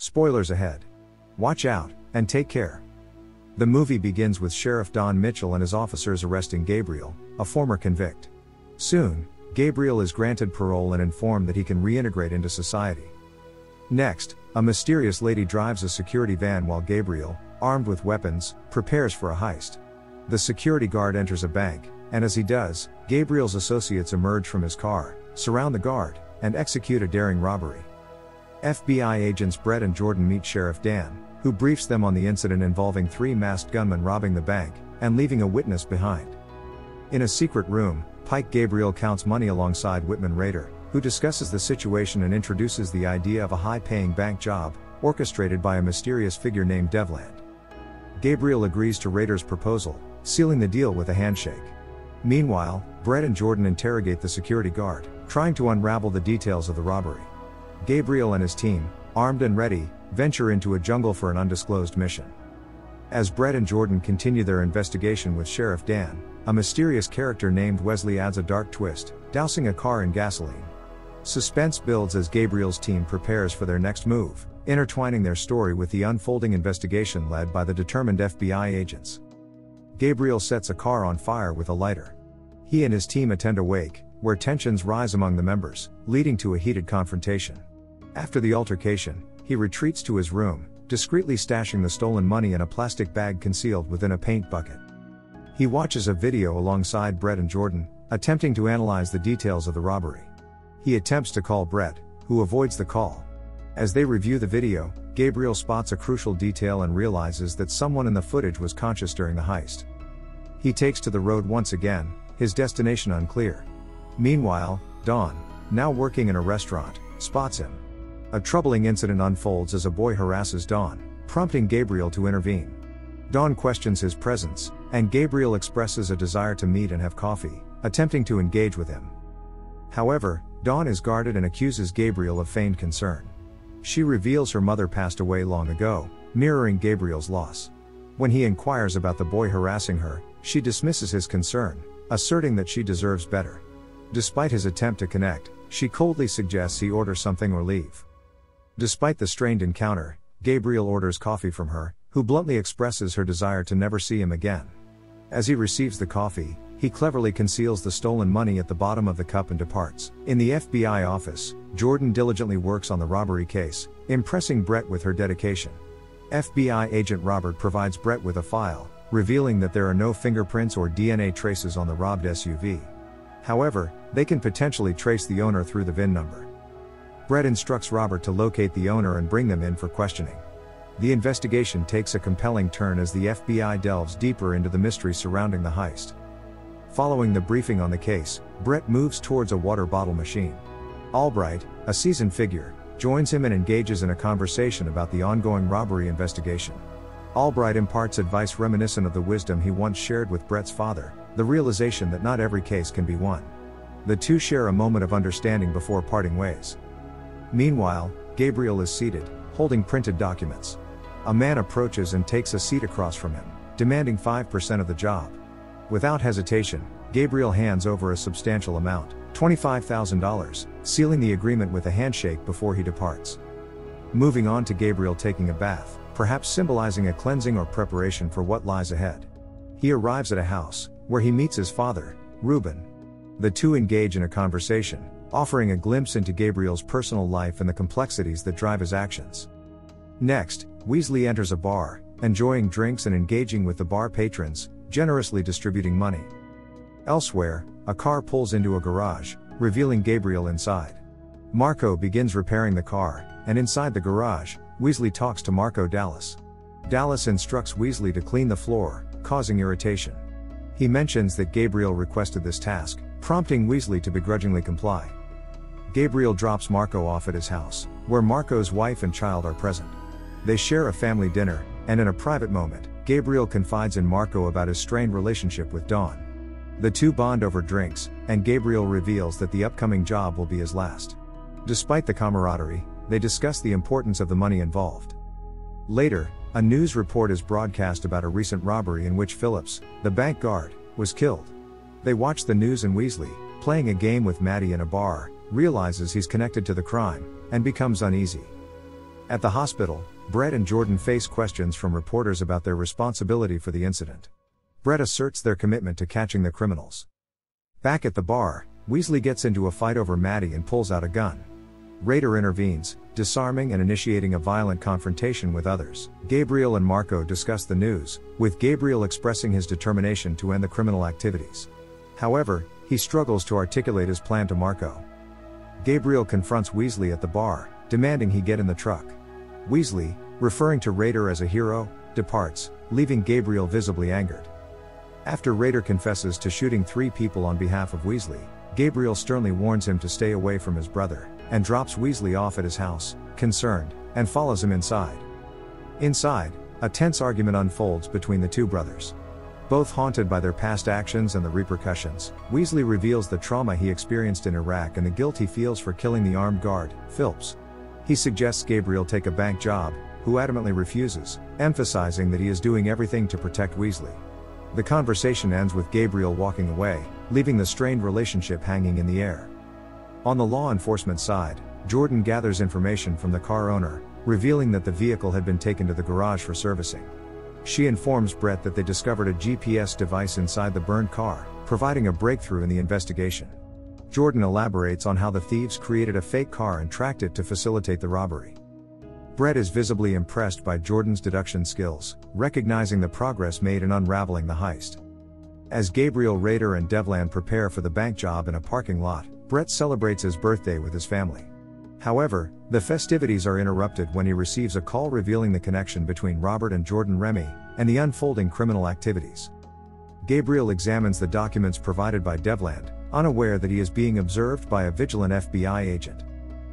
Spoilers ahead. Watch out, and take care. The movie begins with Sheriff Don Mitchell and his officers arresting Gabriel, a former convict. Soon, Gabriel is granted parole and informed that he can reintegrate into society. Next, a mysterious lady drives a security van while Gabriel, armed with weapons, prepares for a heist. The security guard enters a bank, and as he does, Gabriel's associates emerge from his car, surround the guard, and execute a daring robbery. FBI agents Brett and Jordan meet Sheriff Dan, who briefs them on the incident involving three masked gunmen robbing the bank, and leaving a witness behind. In a secret room, Pike Gabriel counts money alongside Whitman Raider, who discusses the situation and introduces the idea of a high-paying bank job, orchestrated by a mysterious figure named Devland. Gabriel agrees to Raider's proposal, sealing the deal with a handshake. Meanwhile, Brett and Jordan interrogate the security guard, trying to unravel the details of the robbery. Gabriel and his team, armed and ready, venture into a jungle for an undisclosed mission. As Brett and Jordan continue their investigation with Sheriff Dan, a mysterious character named Wesley adds a dark twist, dousing a car in gasoline. Suspense builds as Gabriel's team prepares for their next move, intertwining their story with the unfolding investigation led by the determined FBI agents. Gabriel sets a car on fire with a lighter. He and his team attend a wake, where tensions rise among the members, leading to a heated confrontation. After the altercation, he retreats to his room, discreetly stashing the stolen money in a plastic bag concealed within a paint bucket. He watches a video alongside Brett and Jordan, attempting to analyze the details of the robbery. He attempts to call Brett, who avoids the call. As they review the video, Gabriel spots a crucial detail and realizes that someone in the footage was conscious during the heist. He takes to the road once again, his destination unclear. Meanwhile, Dawn, now working in a restaurant, spots him. A troubling incident unfolds as a boy harasses Dawn, prompting Gabriel to intervene. Dawn questions his presence, and Gabriel expresses a desire to meet and have coffee, attempting to engage with him. However, Dawn is guarded and accuses Gabriel of feigned concern. She reveals her mother passed away long ago, mirroring Gabriel's loss. When he inquires about the boy harassing her, she dismisses his concern, asserting that she deserves better. Despite his attempt to connect, she coldly suggests he order something or leave. Despite the strained encounter, Gabriel orders coffee from her, who bluntly expresses her desire to never see him again. As he receives the coffee, he cleverly conceals the stolen money at the bottom of the cup and departs. In the FBI office, Jordan diligently works on the robbery case, impressing Brett with her dedication. FBI agent Robert provides Brett with a file, revealing that there are no fingerprints or DNA traces on the robbed SUV. However, they can potentially trace the owner through the VIN number. Brett instructs Robert to locate the owner and bring them in for questioning. The investigation takes a compelling turn as the FBI delves deeper into the mystery surrounding the heist. Following the briefing on the case, Brett moves towards a water bottle machine. Albright, a seasoned figure, joins him and engages in a conversation about the ongoing robbery investigation. Albright imparts advice reminiscent of the wisdom he once shared with Brett's father, the realization that not every case can be won. The two share a moment of understanding before parting ways. Meanwhile, Gabriel is seated, holding printed documents. A man approaches and takes a seat across from him, demanding 5% of the job. Without hesitation, Gabriel hands over a substantial amount, $25,000, sealing the agreement with a handshake before he departs. Moving on to Gabriel taking a bath, perhaps symbolizing a cleansing or preparation for what lies ahead. He arrives at a house, where he meets his father, Reuben. The two engage in a conversation, offering a glimpse into Gabriel's personal life and the complexities that drive his actions. Next, Wesley enters a bar, enjoying drinks and engaging with the bar patrons, generously distributing money. Elsewhere, a car pulls into a garage, revealing Gabriel inside. Marco begins repairing the car, and inside the garage, Wesley talks to Marco Dallas. Dallas instructs Wesley to clean the floor, causing irritation. He mentions that Gabriel requested this task, prompting Wesley to begrudgingly comply. Gabriel drops Marco off at his house, where Marco's wife and child are present. They share a family dinner, and in a private moment, Gabriel confides in Marco about his strained relationship with Dawn. The two bond over drinks, and Gabriel reveals that the upcoming job will be his last. Despite the camaraderie, they discuss the importance of the money involved. Later, a news report is broadcast about a recent robbery in which Phillips, the bank guard, was killed. They watch the news and Wesley, playing a game with Maddie in a bar, realizes he's connected to the crime, and becomes uneasy. At the hospital, Brett and Jordan face questions from reporters about their responsibility for the incident. Brett asserts their commitment to catching the criminals. Back at the bar, Wesley gets into a fight over Maddie and pulls out a gun. Raider intervenes, disarming and initiating a violent confrontation with others. Gabriel and Marco discuss the news, with Gabriel expressing his determination to end the criminal activities. However, he struggles to articulate his plan to Marco. Gabriel confronts Wesley at the bar, demanding he get in the truck. Wesley, referring to Raider as a hero, departs, leaving Gabriel visibly angered. After Raider confesses to shooting 3 people on behalf of Wesley, Gabriel sternly warns him to stay away from his brother, and drops Wesley off at his house, concerned, and follows him inside. Inside, a tense argument unfolds between the two brothers. Both haunted by their past actions and the repercussions, Wesley reveals the trauma he experienced in Iraq and the guilt he feels for killing the armed guard, Phillips. He suggests Gabriel take a bank job, who adamantly refuses, emphasizing that he is doing everything to protect Wesley. The conversation ends with Gabriel walking away, leaving the strained relationship hanging in the air. On the law enforcement side, Jordan gathers information from the car owner, revealing that the vehicle had been taken to the garage for servicing. She informs Brett that they discovered a GPS device inside the burned car, providing a breakthrough in the investigation. Jordan elaborates on how the thieves created a fake car and tracked it to facilitate the robbery. Brett is visibly impressed by Jordan's deduction skills, recognizing the progress made in unraveling the heist. As Gabriel Raider and Devland prepare for the bank job in a parking lot, Brett celebrates his birthday with his family. However, the festivities are interrupted when he receives a call revealing the connection between Robert and Jordan Remy, and the unfolding criminal activities. Gabriel examines the documents provided by Devland, unaware that he is being observed by a vigilant FBI agent.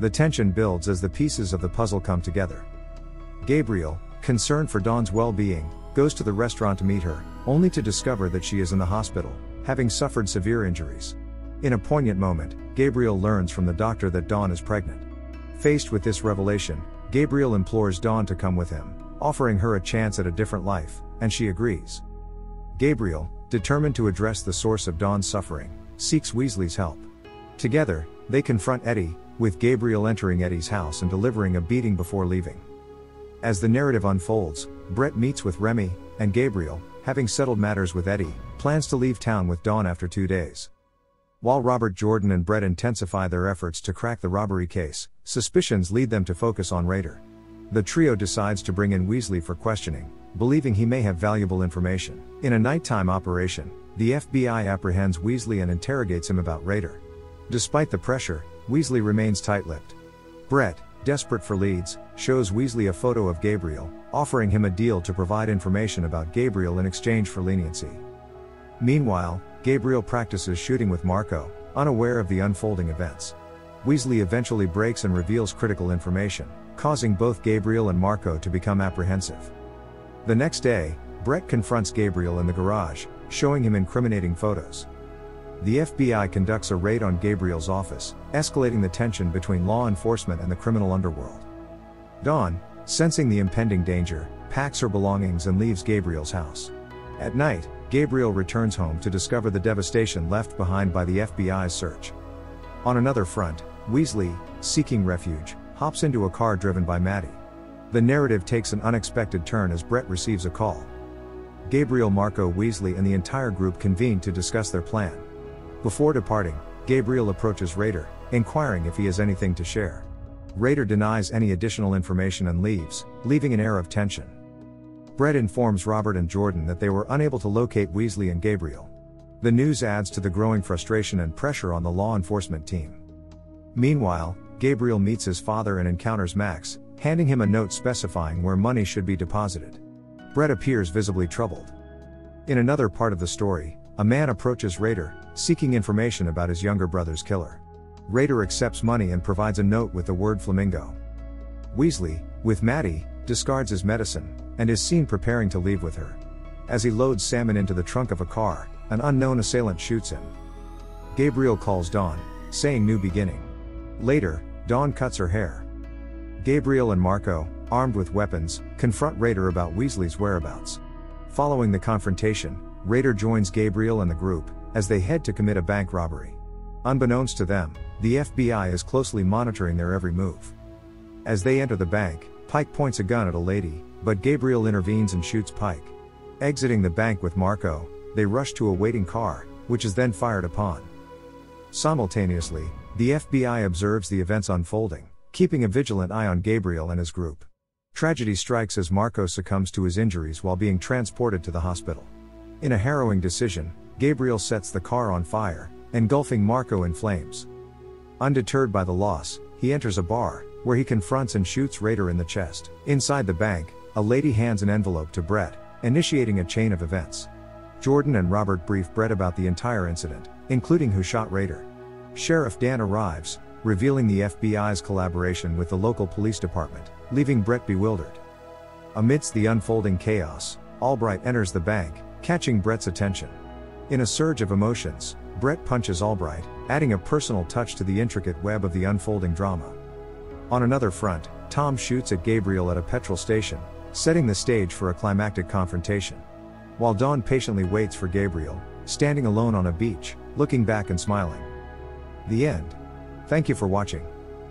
The tension builds as the pieces of the puzzle come together. Gabriel, concerned for Dawn's well-being, goes to the restaurant to meet her, only to discover that she is in the hospital, having suffered severe injuries. In a poignant moment, Gabriel learns from the doctor that Dawn is pregnant. Faced with this revelation, Gabriel implores Dawn to come with him, offering her a chance at a different life, and she agrees. Gabriel, determined to address the source of Dawn's suffering, seeks Wesley's help. Together, they confront Eddie, with Gabriel entering Eddie's house and delivering a beating before leaving. As the narrative unfolds, Brett meets with Remy, and Gabriel, having settled matters with Eddie, plans to leave town with Dawn after 2 days. While Robert, Jordan and Brett intensify their efforts to crack the robbery case, suspicions lead them to focus on Raider. The trio decides to bring in Wesley for questioning, believing he may have valuable information. In a nighttime operation, the FBI apprehends Wesley and interrogates him about Raider. Despite the pressure, Wesley remains tight-lipped. Brett, desperate for leads, shows Wesley a photo of Gabriel, offering him a deal to provide information about Gabriel in exchange for leniency. Meanwhile, Gabriel practices shooting with Marco, unaware of the unfolding events. Wesley eventually breaks and reveals critical information, causing both Gabriel and Marco to become apprehensive. The next day, Brett confronts Gabriel in the garage, showing him incriminating photos. The FBI conducts a raid on Gabriel's office, escalating the tension between law enforcement and the criminal underworld. Dawn, sensing the impending danger, packs her belongings and leaves Gabriel's house. At night, Gabriel returns home to discover the devastation left behind by the FBI's search. On another front, Wesley, seeking refuge, hops into a car driven by Maddie. The narrative takes an unexpected turn as Brett receives a call. Gabriel, Marco, Wesley and the entire group convene to discuss their plan. Before departing, Gabriel approaches Raider, inquiring if he has anything to share. Raider denies any additional information and leaves, leaving an air of tension. Brett informs Robert and Jordan that they were unable to locate Wesley and Gabriel. The news adds to the growing frustration and pressure on the law enforcement team. Meanwhile, Gabriel meets his father and encounters Max, handing him a note specifying where money should be deposited. Brett appears visibly troubled. In another part of the story, a man approaches Raider, seeking information about his younger brother's killer. Raider accepts money and provides a note with the word flamingo. Wesley, with Maddie, discards his medicine, and is seen preparing to leave with her. As he loads salmon into the trunk of a car, an unknown assailant shoots him. Gabriel calls Dawn, saying new beginning. Later, Dawn cuts her hair. Gabriel and Marco, armed with weapons, confront Raider about Wesley's whereabouts. Following the confrontation, Raider joins Gabriel and the group, as they head to commit a bank robbery. Unbeknownst to them, the FBI is closely monitoring their every move. As they enter the bank, Pike points a gun at a lady, but Gabriel intervenes and shoots Pike. Exiting the bank with Marco, they rush to a waiting car, which is then fired upon. Simultaneously, the FBI observes the events unfolding, keeping a vigilant eye on Gabriel and his group. Tragedy strikes as Marco succumbs to his injuries while being transported to the hospital. In a harrowing decision, Gabriel sets the car on fire, engulfing Marco in flames. Undeterred by the loss, he enters a bar, where he confronts and shoots Raider in the chest. Inside the bank, a lady hands an envelope to Brett, initiating a chain of events. Jordan and Robert brief Brett about the entire incident, including who shot Raider. Sheriff Dan arrives, revealing the FBI's collaboration with the local police department, leaving Brett bewildered. Amidst the unfolding chaos, Albright enters the bank, catching Brett's attention. In a surge of emotions, Brett punches Albright, adding a personal touch to the intricate web of the unfolding drama. On another front, Tom shoots at Gabriel at a petrol station, setting the stage for a climactic confrontation. While Dawn patiently waits for Gabriel, standing alone on a beach, looking back and smiling. The end. Thank you for watching.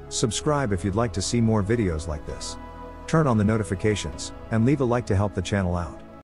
Subscribe if you'd like to see more videos like this. Turn on the notifications, and leave a like to help the channel out.